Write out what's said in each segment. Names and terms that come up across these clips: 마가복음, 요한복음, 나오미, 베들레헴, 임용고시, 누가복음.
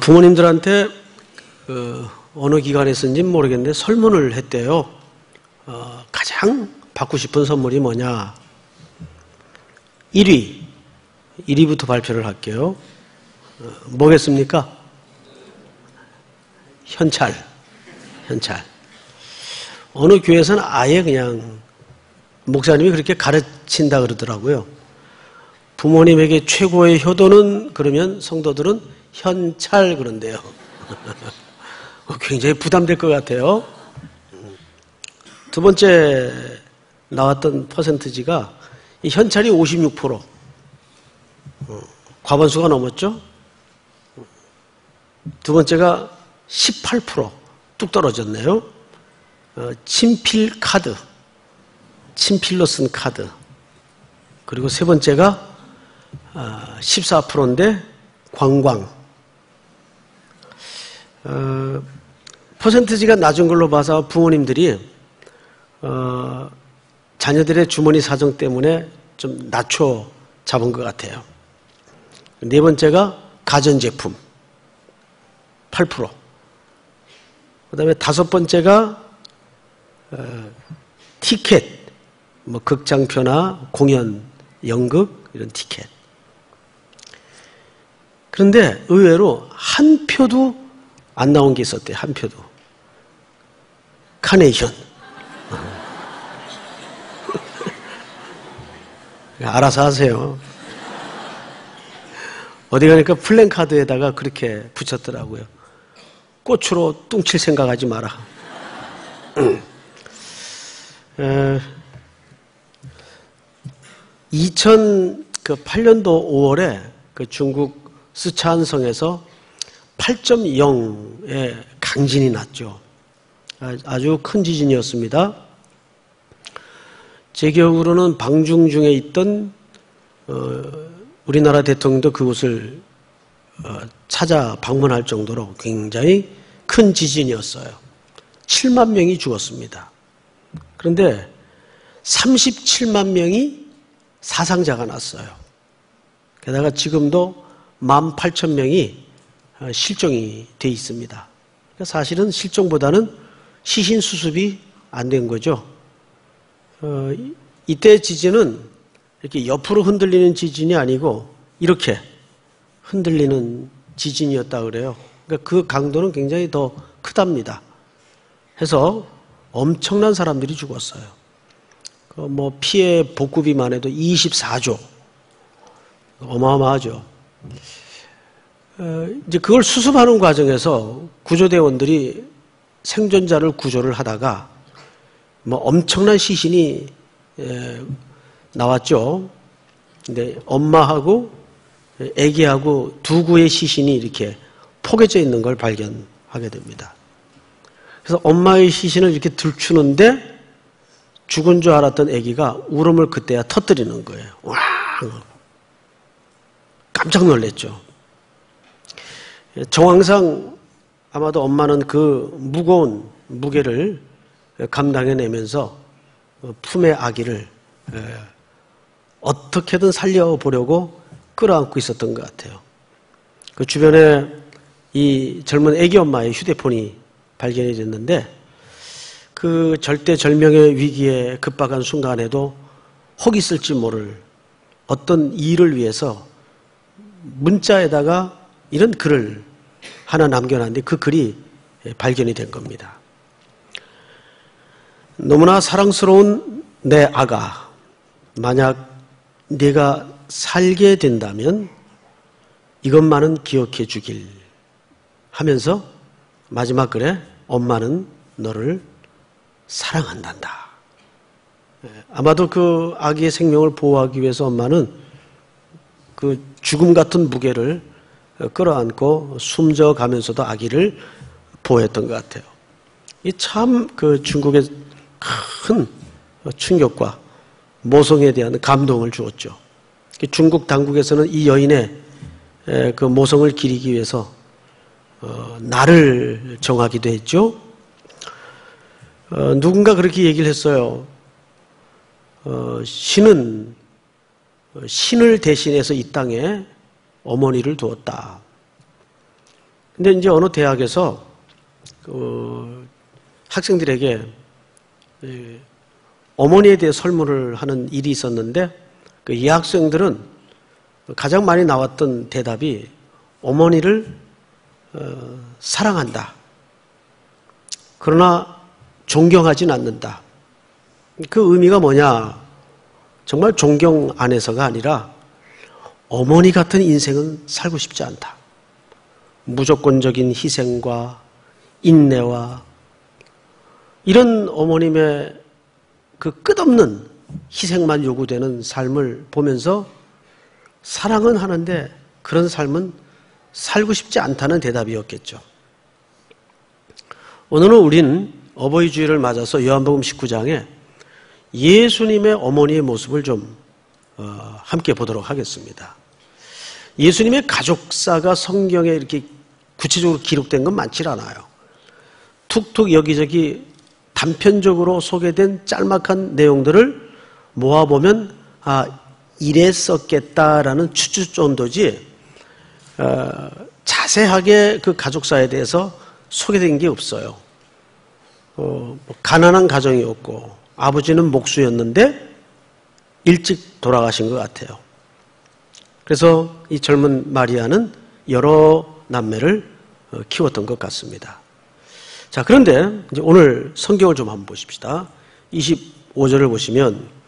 부모님들한테 어느 기관에서인지 모르겠는데 설문을 했대요. 가장 받고 싶은 선물이 뭐냐. 1위부터 발표를 할게요. 뭐겠습니까? 현찰. 어느 교회에서는 아예 그냥 목사님이 그렇게 가르친다 그러더라고요. 부모님에게 최고의 효도는, 그러면 성도들은 현찰 그런데요. 굉장히 부담될 것 같아요. 두 번째 나왔던 퍼센트지가 이 현찰이 56%. 과반수가 넘었죠. 두 번째가 18%. 뚝 떨어졌네요. 친필 카드. 친필로 쓴 카드. 그리고 세 번째가 14%인데 관광. 퍼센트지가 낮은 걸로 봐서 부모님들이 자녀들의 주머니 사정 때문에 좀 낮춰 잡은 것 같아요. 네 번째가 가전제품 8%. 그 다음에 다섯 번째가 티켓, 뭐 극장표나 공연, 연극 이런 티켓. 그런데 의외로 한 표도 안 나온 게 있었대요. 한 표도. 카네이션. 알아서 하세요. 어디 가니까 플랜카드에다가 그렇게 붙였더라고요. 꽃으로 뚱칠 생각하지 마라. 에, 2008년도 5월에 그 중국 쓰촨성에서 8.0의 강진이 났죠. 아주 큰 지진이었습니다. 제 기억으로는 방중 중에 있던 우리나라 대통령도 그곳을 찾아 방문할 정도로 굉장히 큰 지진이었어요. 7만 명이 죽었습니다. 그런데 37만 명이 사상자가 났어요. 게다가 지금도 18,000명이 실종이 돼 있습니다. 사실은 실종보다는 시신 수습이 안 된 거죠. 이때 지진은 이렇게 옆으로 흔들리는 지진이 아니고 이렇게 흔들리는 지진이었다 그래요. 그러니까 그 강도는 굉장히 더 크답니다. 해서 엄청난 사람들이 죽었어요. 뭐 피해 복구비만 해도 24조. 어마어마하죠. 이제 그걸 수습하는 과정에서 구조대원들이 생존자를 구조를 하다가 뭐 엄청난 시신이 나왔죠. 근데 엄마하고 아기하고 두 구의 시신이 이렇게 포개져 있는 걸 발견하게 됩니다. 그래서 엄마의 시신을 이렇게 들추는데 죽은 줄 알았던 아기가 울음을 그때야 터뜨리는 거예요. 와! 깜짝 놀랐죠. 정황상 아마도 엄마는 그 무거운 무게를 감당해내면서 품의 아기를 어떻게든 살려보려고 끌어안고 있었던 것 같아요. 그 주변에 이 젊은 애기 엄마의 휴대폰이 발견이 됐는데 그 절대절명의 위기에 급박한 순간에도 혹 있을지 모를 어떤 일을 위해서 문자에다가 이런 글을 하나 남겨놨는데 그 글이 발견이 된 겁니다. 너무나 사랑스러운 내 아가, 만약 네가 살게 된다면 이것만은 기억해 주길 하면서 마지막 글에 엄마는 너를 사랑한단다. 아마도 그 아기의 생명을 보호하기 위해서 엄마는 그 죽음 같은 무게를 끌어안고 숨져가면서도 아기를 보호했던 것 같아요. 이 참 그 중국의 큰 충격과 모성에 대한 감동을 주었죠. 중국 당국에서는 이 여인의 그 모성을 기리기 위해서 날을 정하기도 했죠. 누군가 그렇게 얘기를 했어요. 신은 신을 대신해서 이 땅에 어머니를 두었다. 근데 이제 어느 대학에서 학생들에게 어머니에 대해 설문을 하는 일이 있었는데 그 이 학생들은 가장 많이 나왔던 대답이 어머니를 사랑한다. 그러나 존경하진 않는다. 그 의미가 뭐냐? 정말 존경 안에서가 아니라 어머니 같은 인생은 살고 싶지 않다. 무조건적인 희생과 인내와 이런 어머님의 그 끝없는 희생만 요구되는 삶을 보면서 사랑은 하는데 그런 삶은 살고 싶지 않다는 대답이었겠죠. 오늘은 우린 어버이 주일을 맞아서 요한복음 19장에 예수님의 어머니의 모습을 좀 함께 보도록 하겠습니다. 예수님의 가족사가 성경에 이렇게 구체적으로 기록된 건 많지 않아요. 툭툭 여기저기 단편적으로 소개된 짤막한 내용들을 모아보면 아 이랬었겠다라는 추측 정도지 자세하게 그 가족사에 대해서 소개된 게 없어요. 가난한 가정이었고 아버지는 목수였는데 일찍 돌아가신 것 같아요. 그래서 이 젊은 마리아는 여러 남매를 키웠던 것 같습니다. 자, 그런데 이제 오늘 성경을 좀 한번 보십시다. 25절을 보시면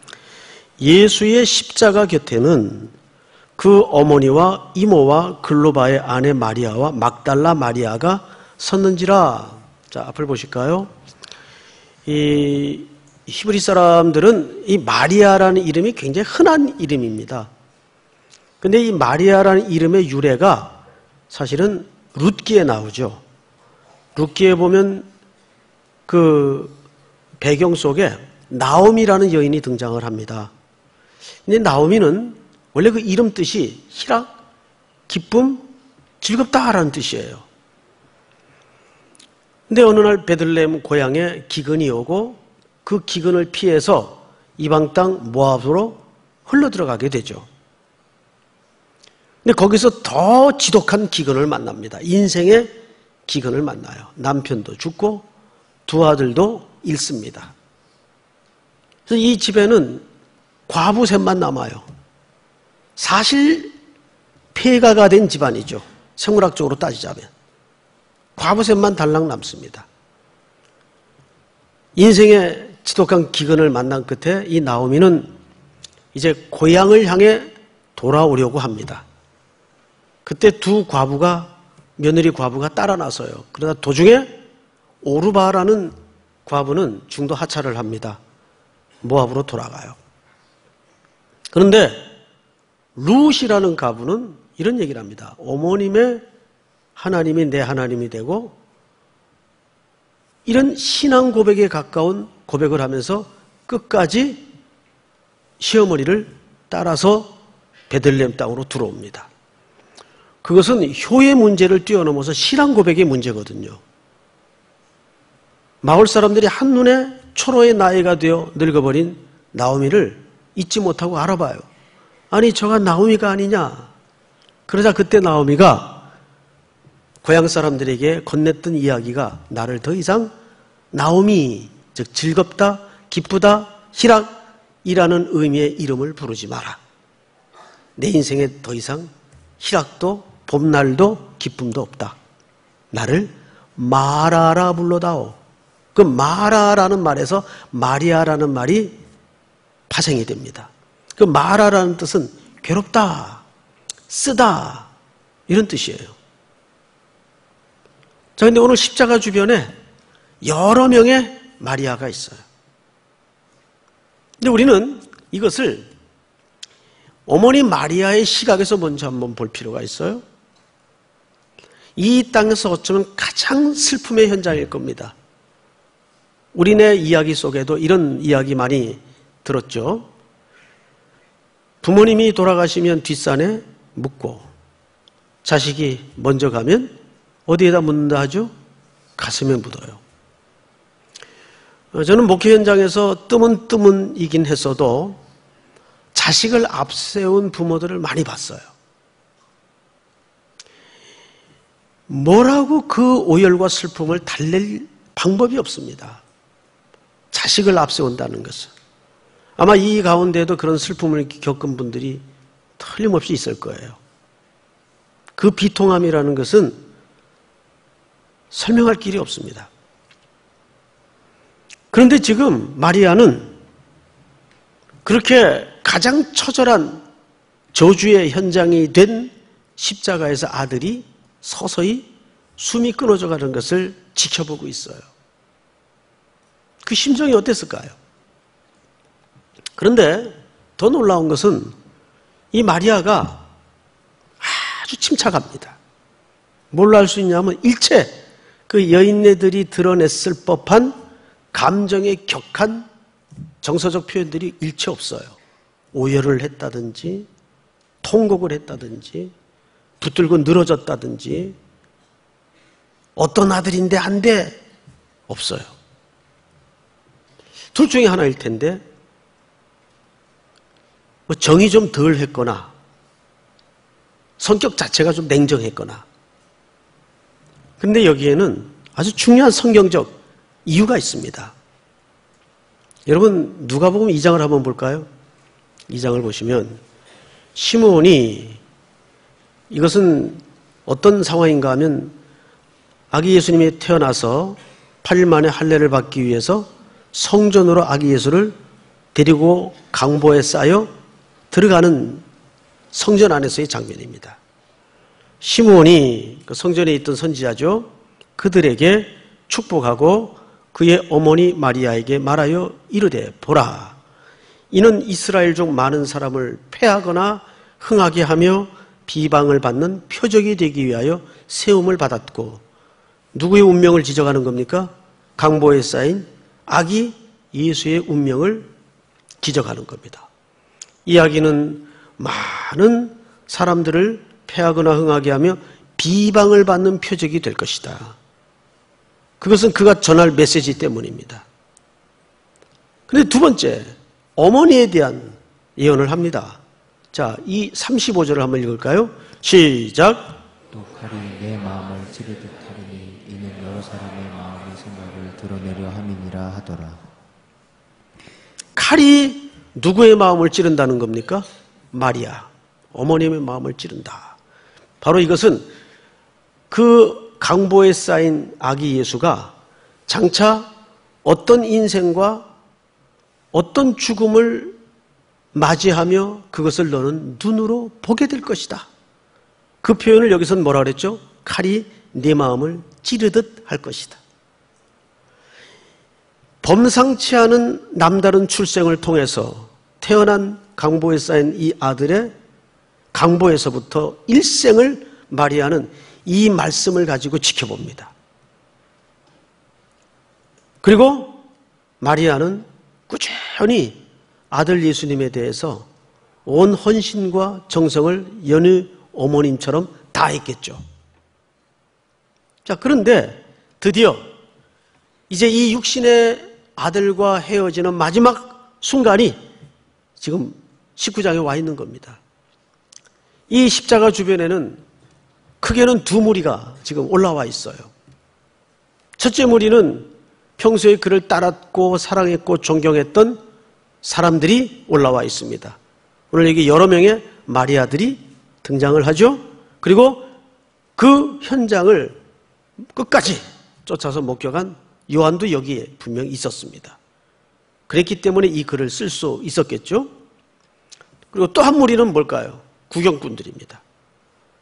예수의 십자가 곁에는 그 어머니와 이모와 글로바의 아내 마리아와 막달라 마리아가 섰는지라. 자, 앞을 보실까요? 이 히브리 사람들은 이 마리아라는 이름이 굉장히 흔한 이름입니다. 근데 이 마리아라는 이름의 유래가 사실은 룻기에 나오죠. 룻기에 보면 그 배경 속에 나오미라는 여인이 등장을 합니다. 근데 나오미는 원래 그 이름 뜻이 희락, 기쁨, 즐겁다라는 뜻이에요. 근데 어느 날 베들레헴 고향에 기근이 오고 그 기근을 피해서 이방 땅 모압으로 흘러들어가게 되죠. 근데 거기서 더 지독한 기근을 만납니다. 인생의 기근을 만나요. 남편도 죽고 두 아들도 잃습니다. 그래서 이 집에는 과부 셋만 남아요. 사실 폐가가 된 집안이죠. 생물학적으로 따지자면. 과부 셋만 달랑 남습니다. 인생의 지독한 기근을 만난 끝에 이 나오미는 이제 고향을 향해 돌아오려고 합니다. 그때 두 과부가 며느리 과부가 따라 나서요. 그러다 도중에 오르바라는 과부는 중도 하차를 합니다. 모압으로 돌아가요. 그런데 룻이라는 과부는 이런 얘기를 합니다. 어머님의 하나님이 내 하나님이 되고 이런 신앙 고백에 가까운 고백을 하면서 끝까지 시어머니를 따라서 베들레헴 땅으로 들어옵니다. 그것은 효의 문제를 뛰어넘어서 신앙 고백의 문제거든요. 마을 사람들이 한눈에 초로의 나이가 되어 늙어버린 나오미를 잊지 못하고 알아봐요. 아니 저가 나오미가 아니냐. 그러자 그때 나오미가 고향 사람들에게 건넸던 이야기가 나를 더 이상 나오미, 즉 즐겁다, 기쁘다, 희락이라는 의미의 이름을 부르지 마라. 내 인생에 더 이상 희락도 봄날도 기쁨도 없다. 나를 마라라 불러다오. 그 마라라는 말에서 마리아라는 말이 파생이 됩니다. 그 마라라는 뜻은 괴롭다, 쓰다 이런 뜻이에요. 자, 근데 오늘 십자가 주변에 여러 명의 마리아가 있어요. 근데 우리는 이것을 어머니 마리아의 시각에서 먼저 한번 볼 필요가 있어요. 이 땅에서 어쩌면 가장 슬픔의 현장일 겁니다. 우리네 이야기 속에도 이런 이야기 많이 들었죠. 부모님이 돌아가시면 뒷산에 묻고 자식이 먼저 가면 어디에다 묻는다 하죠? 가슴에 묻어요. 저는 목회 현장에서 뜨문뜨문이긴 했어도 자식을 앞세운 부모들을 많이 봤어요. 뭐라고 그 오열과 슬픔을 달랠 방법이 없습니다. 자식을 앞세운다는 것은. 아마 이 가운데도 그런 슬픔을 겪은 분들이 틀림없이 있을 거예요. 그 비통함이라는 것은 설명할 길이 없습니다. 그런데 지금 마리아는 그렇게 가장 처절한 저주의 현장이 된 십자가에서 아들이 서서히 숨이 끊어져 가는 것을 지켜보고 있어요. 그 심정이 어땠을까요? 그런데 더 놀라운 것은 이 마리아가 아주 침착합니다. 뭘로 알 수 있냐면 일체 그 여인네들이 드러냈을 법한 감정의 격한 정서적 표현들이 일체 없어요. 오열을 했다든지 통곡을 했다든지 붙들고 늘어졌다든지 어떤 아들인데 안 돼! 없어요. 둘 중에 하나일 텐데 뭐 정이 좀 덜 했거나 성격 자체가 좀 냉정했거나. 근데 여기에는 아주 중요한 성경적 이유가 있습니다. 여러분 누가복음 2장을 한번 볼까요? 2장을 보시면 시므온이, 이것은 어떤 상황인가 하면 아기 예수님이 태어나서 8일 만에 할례를 받기 위해서 성전으로 아기 예수를 데리고 강보에 쌓여 들어가는 성전 안에서의 장면입니다. 시므온이 그 성전에 있던 선지자죠. 그들에게 축복하고 그의 어머니 마리아에게 말하여 이르되 보라, 이는 이스라엘 중 많은 사람을 패하거나 흥하게 하며 비방을 받는 표적이 되기 위하여 세움을 받았고. 누구의 운명을 지적하는 겁니까? 강보에 쌓인 아기 예수의 운명을 지적하는 겁니다. 이 아기는 많은 사람들을 패하거나 흥하게 하며 비방을 받는 표적이 될 것이다. 그것은 그가 전할 메시지 때문입니다. 그런데 두 번째, 어머니에 대한 예언을 합니다. 자, 이 35절을 한번 읽을까요? 시작! 또 칼이 내 마음을 찌르듯하리니 이는 여러 사람의 마음의 생각을 드러내려 함이니라 하더라. 칼이 누구의 마음을 찌른다는 겁니까? 마리아, 어머님의 마음을 찌른다. 바로 이것은 그 강보에 쌓인 아기 예수가 장차 어떤 인생과 어떤 죽음을 맞이하며 그것을 너는 눈으로 보게 될 것이다. 그 표현을 여기서는 뭐라 그랬죠? 칼이 내 마음을 찌르듯 할 것이다. 범상치 않은 남다른 출생을 통해서 태어난 강보에 쌓인 이 아들의 강보에서부터 일생을 마리아는 이 말씀을 가지고 지켜봅니다. 그리고 마리아는 꾸준히 아들 예수님에 대해서 온 헌신과 정성을 여느 어머님처럼 다했겠죠. 자, 그런데 드디어 이제 이 육신의 아들과 헤어지는 마지막 순간이 지금 19장에 와 있는 겁니다. 이 십자가 주변에는 크게는 두 무리가 지금 올라와 있어요. 첫째 무리는 평소에 그를 따랐고 사랑했고 존경했던 사람들이 올라와 있습니다. 오늘 여기 여러 명의 마리아들이 등장을 하죠. 그리고 그 현장을 끝까지 쫓아서 목격한 요한도 여기에 분명히 있었습니다. 그랬기 때문에 이 글을 쓸 수 있었겠죠. 그리고 또 한 무리는 뭘까요? 구경꾼들입니다.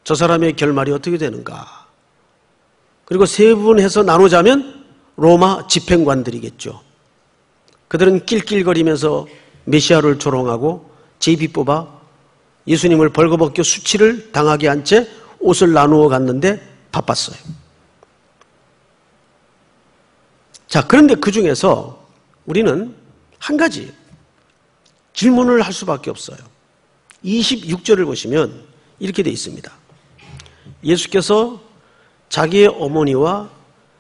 저 사람의 결말이 어떻게 되는가. 그리고 세분해서 나누자면 로마 집행관들이겠죠. 그들은 낄낄거리면서 메시아를 조롱하고 제비 뽑아 예수님을 벌거벗겨 수치를 당하게 한 채 옷을 나누어 갔는데 바빴어요. 자, 그런데 그 중에서 우리는 한 가지 질문을 할 수밖에 없어요. 26절을 보시면 이렇게 되어 있습니다. 예수께서 자기의 어머니와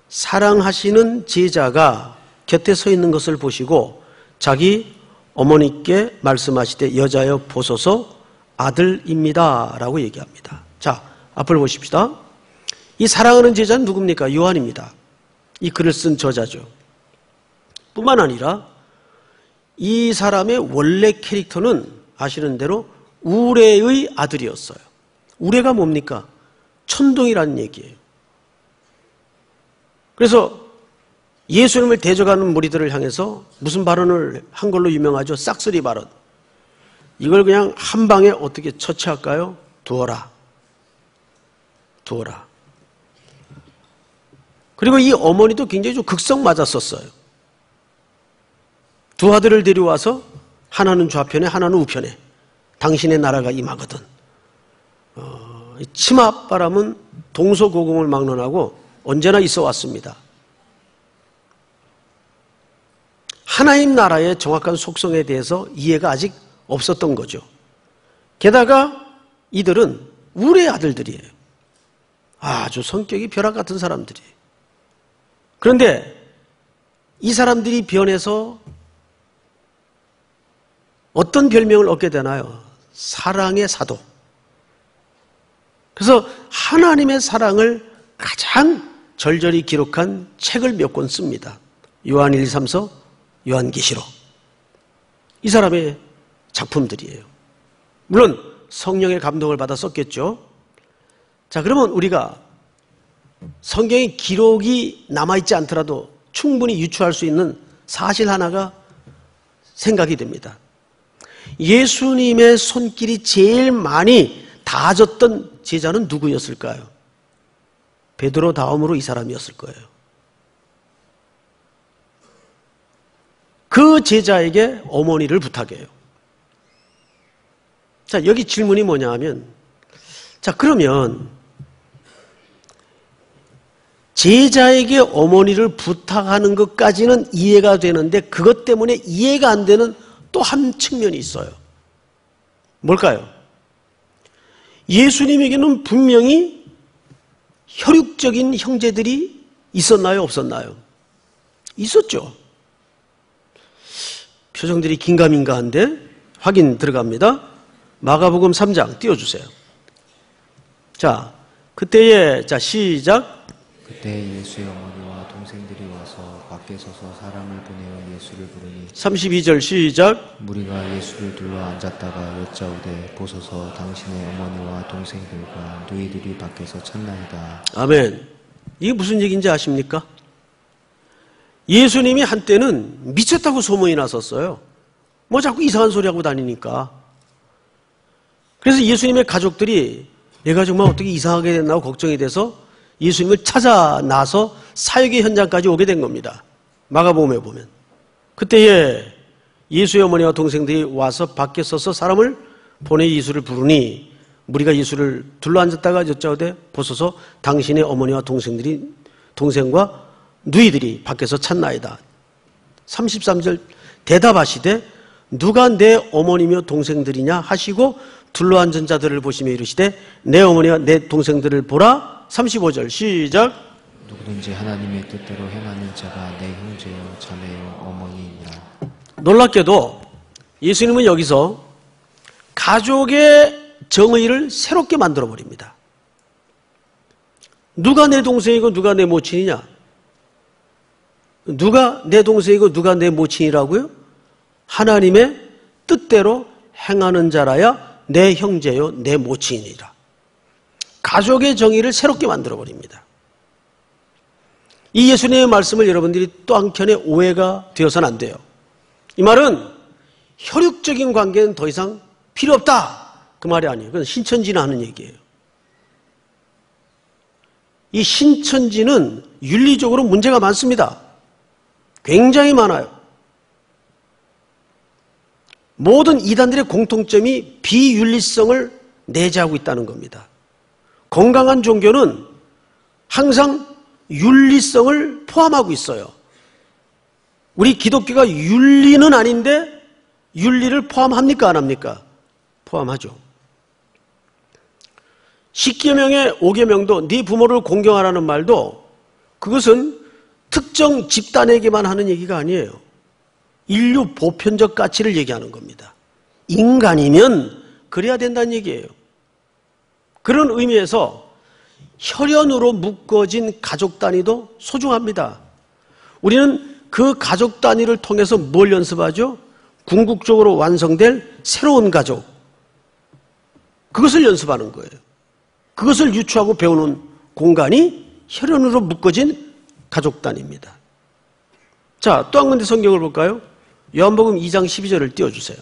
사랑하시는 제자가 곁에 서 있는 것을 보시고 자기 어머니께 말씀하시되 여자여 보소서 아들입니다 라고 얘기합니다. 자, 앞을 보십시다. 이 사랑하는 제자는 누굽니까? 요한입니다. 이 글을 쓴 저자죠. 뿐만 아니라 이 사람의 원래 캐릭터는 아시는 대로 우레의 아들이었어요. 우레가 뭡니까? 천둥이라는 얘기예요. 그래서 예수님을 대적하는 무리들을 향해서 무슨 발언을 한 걸로 유명하죠? 싹쓸이 발언. 이걸 그냥 한 방에 어떻게 처치할까요? 두어라. 두어라. 그리고 이 어머니도 굉장히 좀 극성 맞았었어요. 두 아들을 데려와서 하나는 좌편에 하나는 우편에 당신의 나라가 임하거든. 치맛바람은 동서고금을 막론하고 언제나 있어 왔습니다. 하나님 나라의 정확한 속성에 대해서 이해가 아직 없었던 거죠. 게다가 이들은 우레의 아들들이에요. 아주 성격이 벼락 같은 사람들이에요. 그런데 이 사람들이 변해서 어떤 별명을 얻게 되나요? 사랑의 사도. 그래서 하나님의 사랑을 가장 절절히 기록한 책을 몇 권 씁니다. 요한 1,2,3서, 요한계시록. 이 사람의 작품들이에요. 물론 성령의 감동을 받아 썼겠죠. 자, 그러면 우리가 성경의 기록이 남아있지 않더라도 충분히 유추할 수 있는 사실 하나가 생각이 됩니다. 예수님의 손길이 제일 많이 닿아졌던 제자는 누구였을까요? 베드로 다음으로 이 사람이었을 거예요. 그 제자에게 어머니를 부탁해요. 자, 여기 질문이 뭐냐 하면, 자, 그러면 제자에게 어머니를 부탁하는 것까지는 이해가 되는데 그것 때문에 이해가 안 되는 또 한 측면이 있어요. 뭘까요? 예수님에게는 분명히 혈육적인 형제들이 있었나요? 없었나요? 있었죠. 표정들이 긴가민가한데 확인 들어갑니다. 마가복음 3장 띄워주세요. 자, 그때에, 자, 시작. 그때 예수의 어머니와 동생들이 와서 밖에 서서 사람을 보내어 예수를 부르니 32절 시작. 무리가 예수를 둘러 앉았다가 여짜오되 보소서 당신의 어머니와 동생들과 누이들이 밖에서 찾나이다. 아멘. 이게 무슨 얘기인지 아십니까? 예수님이 한때는 미쳤다고 소문이 났었어요. 뭐 자꾸 이상한 소리하고 다니니까. 그래서 예수님의 가족들이 얘가 정말 어떻게 이상하게 됐나 걱정이 돼서 예수님을 찾아 나서 사역의 현장까지 오게 된 겁니다. 마가복음에 보면 그때에 예수의 어머니와 동생들이 와서 밖에 서서 사람을 보내 예수를 부르니 무리가 예수를 둘러앉았다가 여짜오되 보소서 당신의 어머니와 동생과 누이들이 밖에서 찾나이다. 33절 대답하시되 누가 내 어머니며 동생들이냐 하시고 둘러앉은 자들을 보시며 이르시되 내 어머니와 내 동생들을 보라. 35절 시작. 누구든지 하나님의 뜻대로 행하는 자가 내 형제요 자매요 어머니이니라. 놀랍게도 예수님은 여기서 가족의 정의를 새롭게 만들어버립니다. 누가 내 동생이고 누가 내 모친이냐? 누가 내 동생이고 누가 내 모친이라고요? 하나님의 뜻대로 행하는 자라야 내 형제요 내 모친이라. 가족의 정의를 새롭게 만들어버립니다. 이 예수님의 말씀을 여러분들이 또 한켠에 오해가 되어서는 안 돼요. 이 말은 혈육적인 관계는 더 이상 필요 없다 그 말이 아니에요. 그건 신천지라는 얘기예요. 이 신천지는 윤리적으로 문제가 많습니다. 굉장히 많아요. 모든 이단들의 공통점이 비윤리성을 내재하고 있다는 겁니다. 건강한 종교는 항상 윤리성을 포함하고 있어요. 우리 기독교가 윤리는 아닌데 윤리를 포함합니까? 안 합니까? 포함하죠. 10계명의 5계명도 네 부모를 공경하라는 말도 그것은 특정 집단에게만 하는 얘기가 아니에요. 인류 보편적 가치를 얘기하는 겁니다. 인간이면 그래야 된다는 얘기예요. 그런 의미에서 혈연으로 묶어진 가족 단위도 소중합니다. 우리는 그 가족 단위를 통해서 뭘 연습하죠? 궁극적으로 완성될 새로운 가족, 그것을 연습하는 거예요. 그것을 유추하고 배우는 공간이 혈연으로 묶어진 가족 단위입니다. 자, 또 한 군데 성경을 볼까요? 요한복음 2장 12절을 띄워주세요.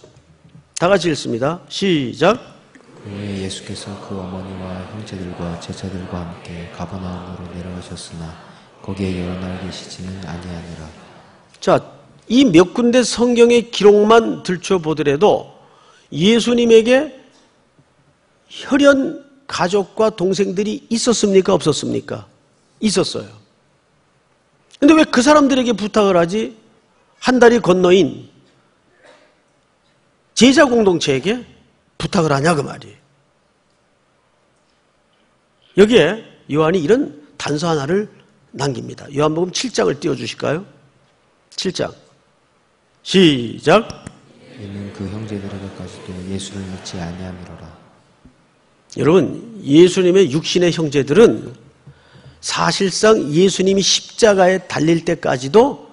다 같이 읽습니다. 시작. 그에 예수께서 그 어머니와 형제들과 제자들과 함께 가버나움으로 내려가셨으나 거기에 여러 날 계시지는 아니하니라. 자, 이 몇 군데 성경의 기록만 들춰보더라도 예수님에게 혈연 가족과 동생들이 있었습니까? 없었습니까? 있었어요. 그런데 왜 그 사람들에게 부탁을 하지? 한 다리 건너인 제자 공동체에게 부탁을 하냐 그 말이에요. 여기에 요한이 이런 단서 하나를 남깁니다. 요한복음 7장을 띄워주실까요? 7장 시작. 이는 그 형제들에게까지도 예수를 믿지 아니함이로라. 여러분, 예수님의 육신의 형제들은 사실상 예수님이 십자가에 달릴 때까지도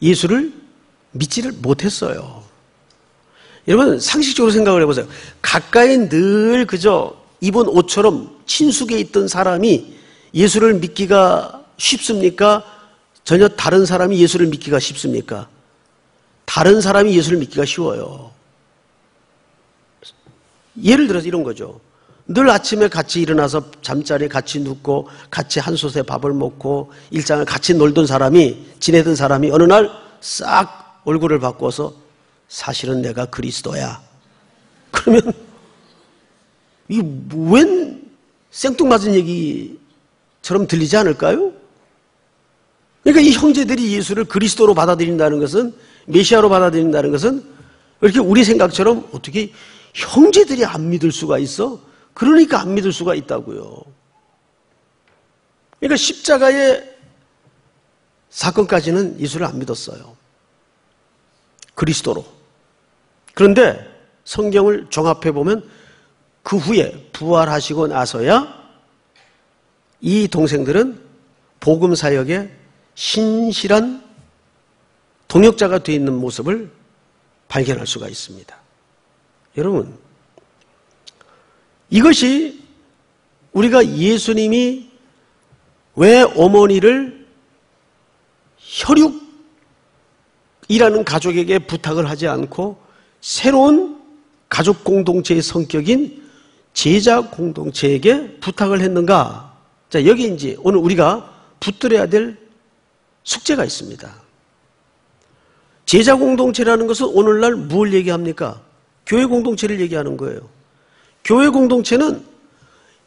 예수를 믿지를 못했어요. 여러분, 상식적으로 생각을 해보세요. 가까이 늘 그저 입은 옷처럼 친숙에 있던 사람이 예수를 믿기가 쉽습니까? 전혀 다른 사람이 예수를 믿기가 쉽습니까? 다른 사람이 예수를 믿기가 쉬워요. 예를 들어서 이런 거죠. 늘 아침에 같이 일어나서 잠자리에 같이 눕고 같이 한 솥에 밥을 먹고 일상을 같이 놀던 사람이, 지내던 사람이 어느 날 싹 얼굴을 바꿔서 사실은 내가 그리스도야. 그러면 이게 웬 생뚱맞은 얘기처럼 들리지 않을까요? 그러니까 이 형제들이 예수를 그리스도로 받아들인다는 것은, 메시아로 받아들인다는 것은, 이렇게 우리 생각처럼 어떻게 형제들이 안 믿을 수가 있어? 그러니까 안 믿을 수가 있다고요. 그러니까 십자가의 사건까지는 예수를 안 믿었어요. 그리스도로. 그런데 성경을 종합해 보면 그 후에 부활하시고 나서야 이 동생들은 복음 사역에 신실한 동역자가 되어 있는 모습을 발견할 수가 있습니다. 여러분, 이것이 우리가 예수님이 왜 어머니를 혈육이라는 가족에게 부탁을 하지 않고 새로운 가족 공동체의 성격인 제자 공동체에게 부탁을 했는가? 자, 여기 이제 오늘 우리가 붙들어야 될 숙제가 있습니다. 제자 공동체라는 것은 오늘날 뭘 얘기합니까? 교회 공동체를 얘기하는 거예요. 교회 공동체는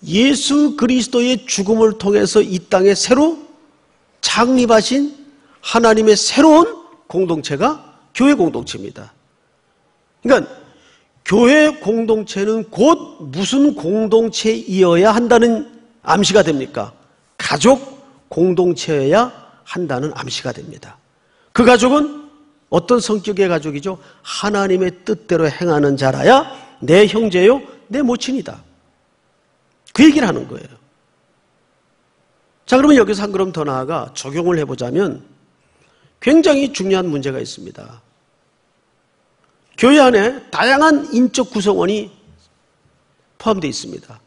예수 그리스도의 죽음을 통해서 이 땅에 새로 창립하신 하나님의 새로운 공동체가 교회 공동체입니다. 그러니까 교회 공동체는 곧 무슨 공동체이어야 한다는 암시가 됩니까? 가족 공동체여야 한다는 암시가 됩니다. 그 가족은 어떤 성격의 가족이죠? 하나님의 뜻대로 행하는 자라야 내 형제요 내 모친이다. 그 얘기를 하는 거예요. 자, 그러면 여기서 한 걸음 더 나아가 적용을 해보자면 굉장히 중요한 문제가 있습니다. 교회 안에 다양한 인적 구성원이 포함되어 있습니다.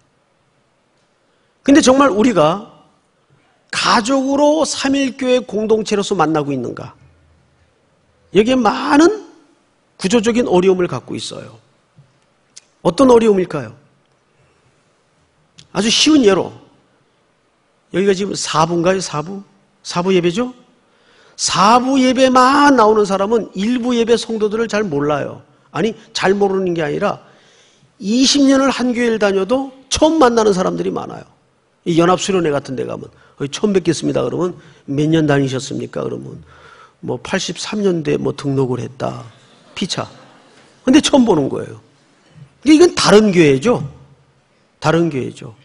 근데 정말 우리가 가족으로 삼일교회 공동체로서 만나고 있는가? 여기에 많은 구조적인 어려움을 갖고 있어요. 어떤 어려움일까요? 아주 쉬운 예로, 여기가 지금 4부인가요? 4부? 4부 예배죠? 4부 예배만 나오는 사람은 1부 예배 성도들을 잘 몰라요. 아니, 잘 모르는 게 아니라 20년을 한 교회를 다녀도 처음 만나는 사람들이 많아요. 이 연합수련회 같은 데 가면 처음 뵙겠습니다. 그러면 몇 년 다니셨습니까? 그러면 뭐 83년대 뭐 등록을 했다. 피차. 근데 처음 보는 거예요. 이건 다른 교회죠. 다른 교회죠.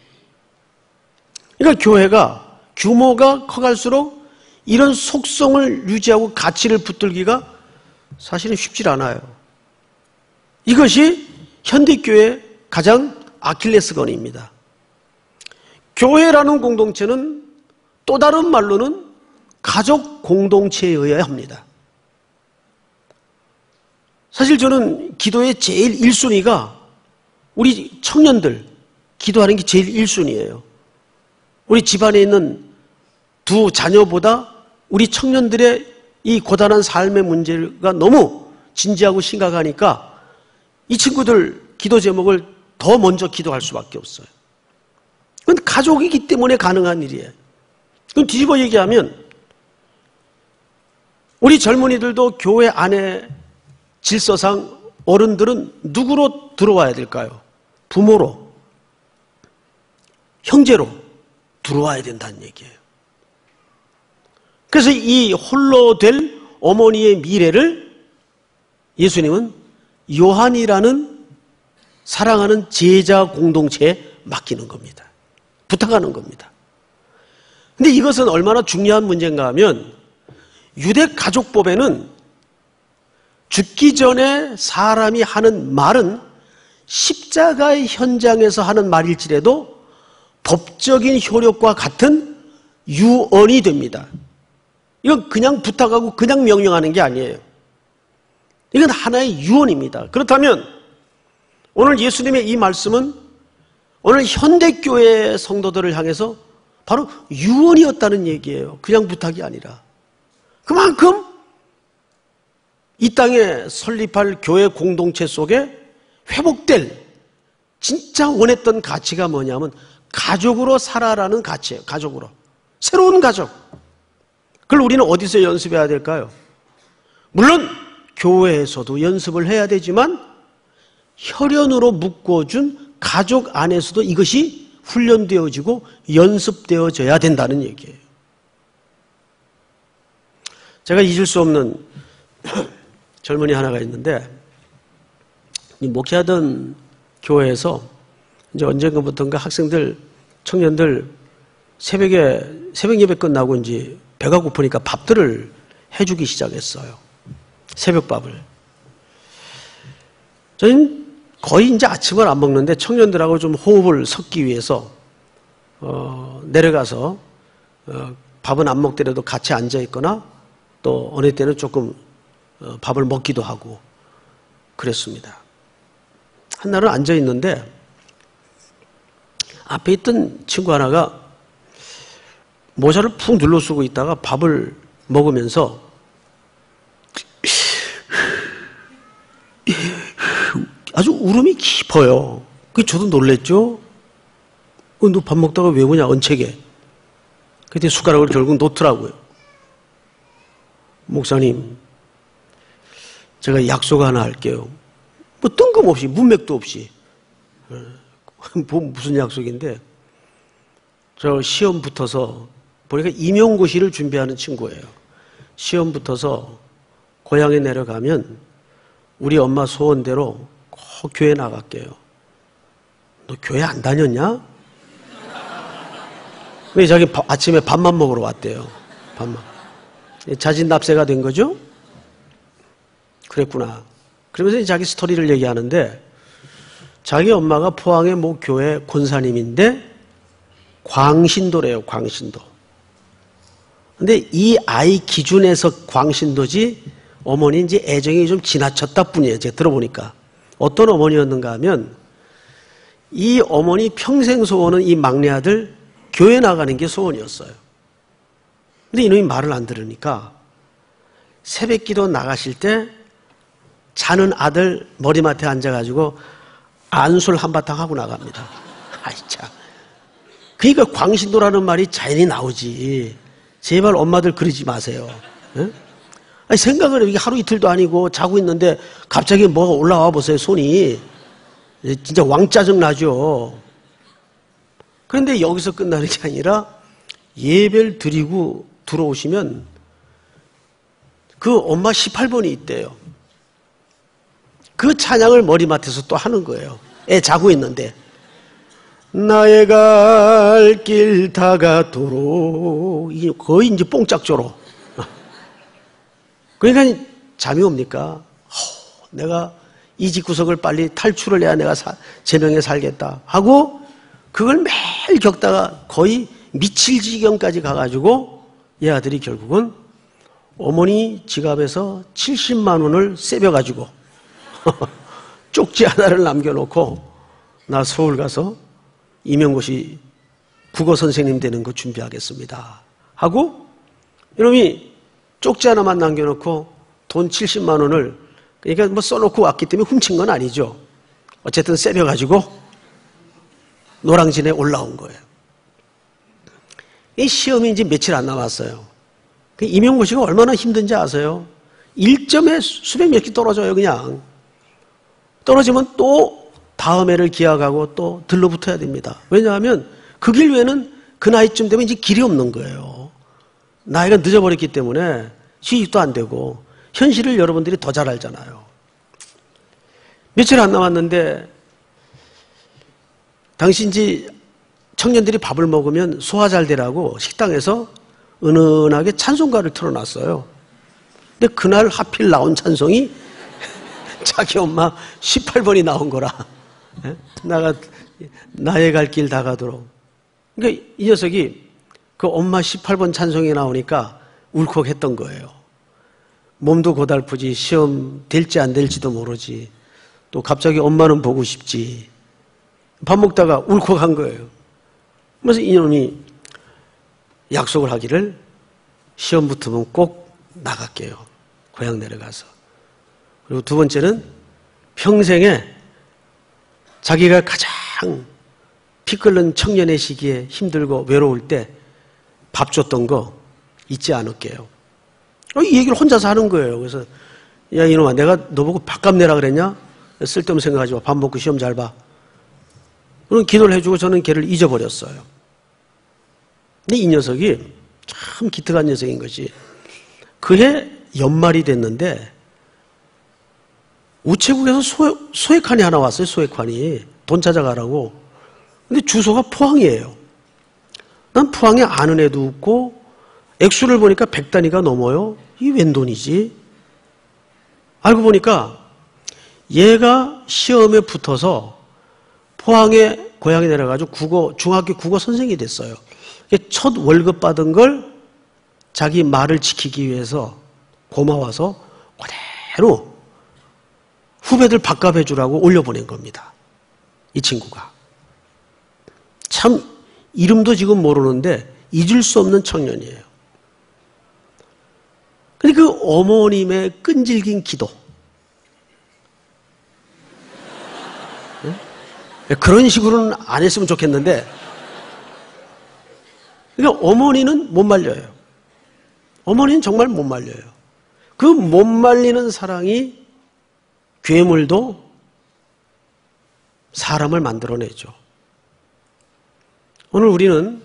그러니까 교회가 규모가 커갈수록 이런 속성을 유지하고 가치를 붙들기가 사실은 쉽지 않아요. 이것이 현대교회의 가장 아킬레스건입니다. 교회라는 공동체는 또 다른 말로는 가족 공동체여야 합니다. 사실 저는 기도의 제일 1순위가 우리 청년들 기도하는 게 제일 1순위예요. 우리 집안에 있는 두 자녀보다 우리 청년들의 이 고단한 삶의 문제가 너무 진지하고 심각하니까 이 친구들 기도 제목을 더 먼저 기도할 수밖에 없어요. 그건 가족이기 때문에 가능한 일이에요. 그럼 뒤집어 얘기하면 우리 젊은이들도 교회 안에 질서상 어른들은 누구로 들어와야 될까요? 부모로, 형제로 들어와야 된다는 얘기예요. 그래서 이 홀로 될 어머니의 미래를 예수님은 요한이라는 사랑하는 제자 공동체에 맡기는 겁니다. 부탁하는 겁니다. 근데 이것은 얼마나 중요한 문제인가 하면 유대 가족법에는 죽기 전에 사람이 하는 말은 십자가의 현장에서 하는 말일지라도 법적인 효력과 같은 유언이 됩니다. 이건 그냥 부탁하고 그냥 명령하는 게 아니에요. 이건 하나의 유언입니다. 그렇다면 오늘 예수님의 이 말씀은 오늘 현대교회 성도들을 향해서 바로 유언이었다는 얘기예요. 그냥 부탁이 아니라. 그만큼 이 땅에 설립할 교회 공동체 속에 회복될 진짜 원했던 가치가 뭐냐면 가족으로 살아라는 가치예요. 가족으로. 새로운 가족. 그걸 우리는 어디서 연습해야 될까요? 물론 교회에서도 연습을 해야 되지만 혈연으로 묶어준 가족 안에서도 이것이 훈련되어지고 연습되어져야 된다는 얘기예요. 제가 잊을 수 없는 젊은이 하나가 있는데 목회하던 교회에서 이제 언젠가부터인가 학생들, 청년들 새벽 예배 끝나고 이제 배가 고프니까 밥들을 해주기 시작했어요. 새벽밥을. 저는 거의 이제 아침을 안 먹는데 청년들하고 좀 호흡을 섞기 위해서 내려가서 밥은 안 먹더라도 같이 앉아 있거나 또 어느 때는 조금 밥을 먹기도 하고 그랬습니다. 한날은 앉아 있는데 앞에 있던 친구 하나가 모자를 푹 눌러 쓰고 있다가 밥을 먹으면서 아주 울음이 깊어요. 그 저도 놀랬죠. 너 밥 먹다가 왜 우냐 언체게. 그때 숟가락을 결국 놓더라고요. 목사님, 제가 약속 하나 할게요. 뭐 뜬금없이 문맥도 없이 무슨 약속인데 저 시험 붙어서 보니까 임용고시를 준비하는 친구예요. 시험 붙어서 고향에 내려가면 우리 엄마 소원대로 꼭 교회 나갈게요. 너 교회 안 다녔냐? 왜 자기 아침에 밥만 먹으러 왔대요. 밥만. 자진납세가 된 거죠? 그랬구나. 그러면서 자기 스토리를 얘기하는데 자기 엄마가 포항의 모 교회 권사님인데 광신도래요. 광신도. 근데 이 아이 기준에서 광신도지 어머니 이제 애정이 좀 지나쳤다 뿐이에요. 제가 들어보니까. 어떤 어머니였는가 하면 이 어머니 평생 소원은 이 막내 아들 교회 나가는 게 소원이었어요. 근데 이놈이 말을 안 들으니까 새벽기도 나가실 때 자는 아들 머리맡에 앉아가지고 안수를 한바탕 하고 나갑니다. 아이 참. 그러니까 광신도라는 말이 자연히 나오지. 제발 엄마들 그러지 마세요. 네? 아니, 생각을 하루 이틀도 아니고 자고 있는데 갑자기 뭐가 올라와 보세요. 손이. 진짜 왕짜증 나죠. 그런데 여기서 끝나는 게 아니라 예배를 드리고 들어오시면 그 엄마 18번이 있대요. 그 찬양을 머리맡에서 또 하는 거예요. 애 자고 있는데. 나의 갈 길 다가도록. 이게 거의 이제 뽕짝조로. 그러니까 잠이 옵니까? 내가 이 집구석을 빨리 탈출을 해야 내가 재능에 살겠다 하고 그걸 매일 겪다가 거의 미칠 지경까지 가가지고 이 아들이 결국은 어머니 지갑에서 70만 원을 세벼가지고 쪽지 하나를 남겨놓고 나 서울 가서 임용고시 국어 선생님 되는 거 준비하겠습니다 하고, 이놈이 쪽지 하나만 남겨놓고 돈 70만 원을, 그러니까 뭐 써놓고 왔기 때문에 훔친 건 아니죠. 어쨌든 세벼가지고 노량진에 올라온 거예요. 이 시험이 이제 며칠 안 남았어요. 그 임용고시가 얼마나 힘든지 아세요? 1점에 수백 몇 개 떨어져요. 그냥 떨어지면 또 다음 해를 기약하고 또 들러붙어야 됩니다. 왜냐하면 그 길 외에는 그 나이쯤 되면 이제 길이 없는 거예요. 나이가 늦어버렸기 때문에 취직도 안 되고, 현실을 여러분들이 더 잘 알잖아요. 며칠 안 남았는데 당시 이제 청년들이 밥을 먹으면 소화 잘 되라고 식당에서 은은하게 찬송가를 틀어놨어요. 근데 그날 하필 나온 찬송이 자기 엄마 18번이 나온 거라. 나의 갈 길 다 가도록. 그러니까 이 녀석이 그 엄마 18번 찬송이 나오니까 울컥했던 거예요. 몸도 고달프지, 시험 될지 안 될지도 모르지, 또 갑자기 엄마는 보고 싶지. 밥 먹다가 울컥한 거예요. 그래서 이놈이 약속을 하기를, 시험 붙으면 꼭 나갈게요, 고향 내려가서. 그리고 두 번째는 평생에 자기가 가장 피 끓는 청년의 시기에 힘들고 외로울 때 밥 줬던 거 잊지 않을게요. 이 얘기를 혼자서 하는 거예요. 그래서 야 이놈아, 내가 너보고 밥값 내라 그랬냐? 쓸데없는 생각하지 마. 밥 먹고 시험 잘 봐. 그런 기도를 해주고 저는 걔를 잊어버렸어요. 근데 이 녀석이 참 기특한 녀석인 것이, 그해 연말이 됐는데 우체국에서 소액환이 하나 왔어요. 소액환이 돈 찾아가라고. 근데 주소가 포항이에요. 난 포항에 아는 애도 없고 액수를 보니까 100단위가 넘어요. 이게 웬 돈이지? 알고 보니까 얘가 시험에 붙어서 포항에 고향에 내려가지고 중학교 국어 선생이 됐어요. 첫 월급 받은 걸 자기 말을 지키기 위해서 고마워서 그대로 후배들 밥값 해주라고 올려보낸 겁니다. 이 친구가 참 이름도 지금 모르는데 잊을 수 없는 청년이에요. 그런데 그 어머님의 끈질긴 기도, 그런 식으로는 안 했으면 좋겠는데, 그러니까 어머니는 못 말려요. 어머니는 정말 못 말려요. 그 못 말리는 사랑이 괴물도 사람을 만들어내죠. 오늘 우리는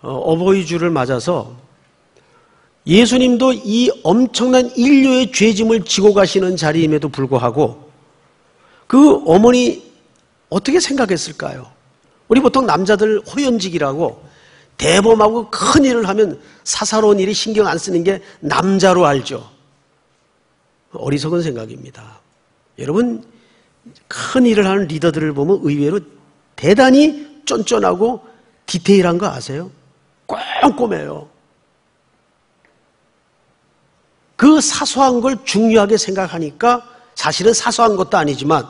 어버이주를 맞아서 예수님도 이 엄청난 인류의 죄짐을 지고 가시는 자리임에도 불구하고 그 어머니 어떻게 생각했을까요? 우리 보통 남자들 호연직이라고 대범하고 큰 일을 하면 사사로운 일이 신경 안 쓰는 게 남자로 알죠. 어리석은 생각입니다. 여러분, 큰 일을 하는 리더들을 보면 의외로 대단히 쫀쫀하고 디테일한 거 아세요? 꼼꼼해요. 그 사소한 걸 중요하게 생각하니까 사실은 사소한 것도 아니지만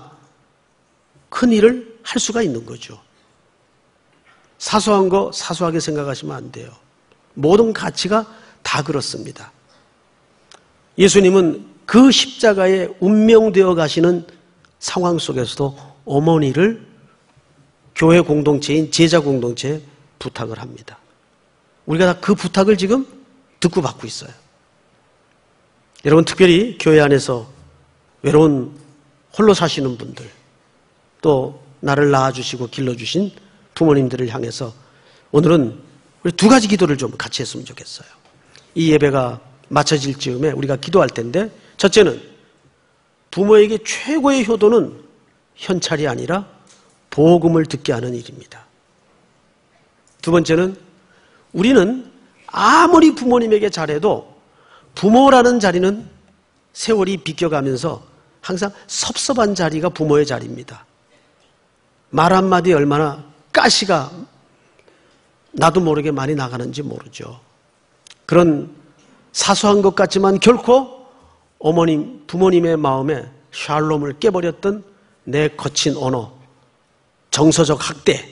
큰 일을 할 수가 있는 거죠. 사소한 거 사소하게 생각하시면 안 돼요. 모든 가치가 다 그렇습니다. 예수님은 그 십자가에 운명되어 가시는 상황 속에서도 어머니를 교회 공동체인 제자 공동체에 부탁을 합니다. 우리가 다 그 부탁을 지금 듣고 받고 있어요. 여러분, 특별히 교회 안에서 외로운 홀로 사시는 분들, 또 나를 낳아주시고 길러주신 부모님들을 향해서 오늘은 우리 두 가지 기도를 좀 같이 했으면 좋겠어요. 이 예배가 마쳐질 즈음에 우리가 기도할 텐데, 첫째는 부모에게 최고의 효도는 현찰이 아니라 복음을 듣게 하는 일입니다. 두 번째는 우리는 아무리 부모님에게 잘해도 부모라는 자리는 세월이 비껴가면서 항상 섭섭한 자리가 부모의 자리입니다. 말 한마디에 얼마나 가시가 나도 모르게 많이 나가는지 모르죠. 그런 사소한 것 같지만 결코 어머님, 부모님의 마음에 샬롬을 깨버렸던 내 거친 언어, 정서적 학대,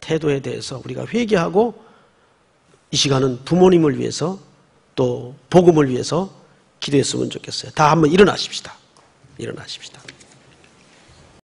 태도에 대해서 우리가 회개하고 이 시간은 부모님을 위해서 또 복음을 위해서 기도했으면 좋겠어요. 다 한번 일어나십시다. 일어나십시다.